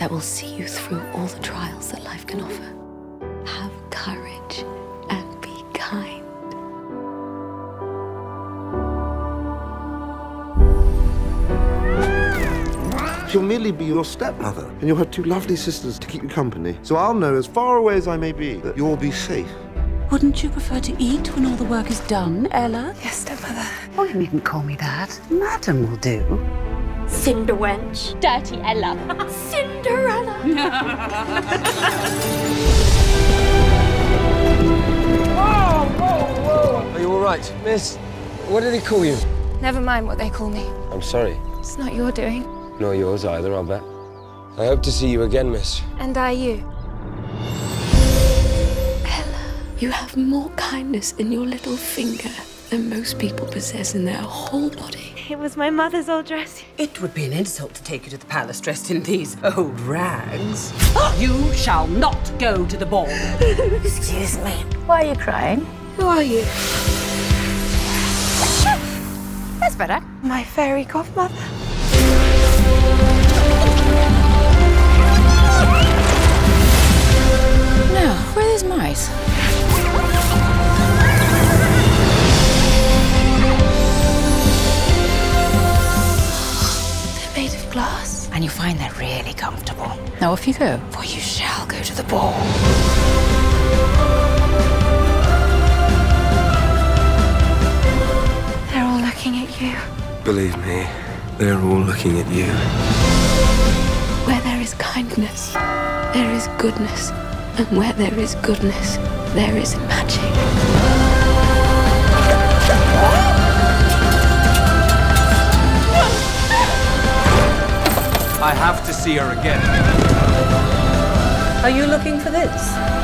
that will see you through all the trials that life can offer. Have courage and be kind. She'll merely be your stepmother, and you'll have two lovely sisters to keep you company. So I'll know, as far away as I may be, that you'll be safe. Wouldn't you prefer to eat when all the work is done, Ella? Yes, stepmother. Oh, you needn't call me that. Madam will do. Cinderwench. Dirty Ella. Cinderella. Whoa, whoa, whoa. Are you all right? Miss, what do they call you? Never mind what they call me. I'm sorry. It's not your doing. Nor yours either, I'll bet. I hope to see you again, miss. And I you. Ella, you have more kindness in your little finger than most people possess in their whole body. It was my mother's old dress. It would be an insult to take you to the palace dressed in these old rags. You shall not go to the ball. Excuse me. Why are you crying? Who are you? That's better. My fairy godmother. Now, where are these mice? They're made of glass. And you find they're really comfortable. Now off you go, for you shall go to the ball. They're all looking at you. Believe me. They're all looking at you. Where there is kindness, there is goodness. And where there is goodness, there is magic. I have to see her again. Are you looking for this?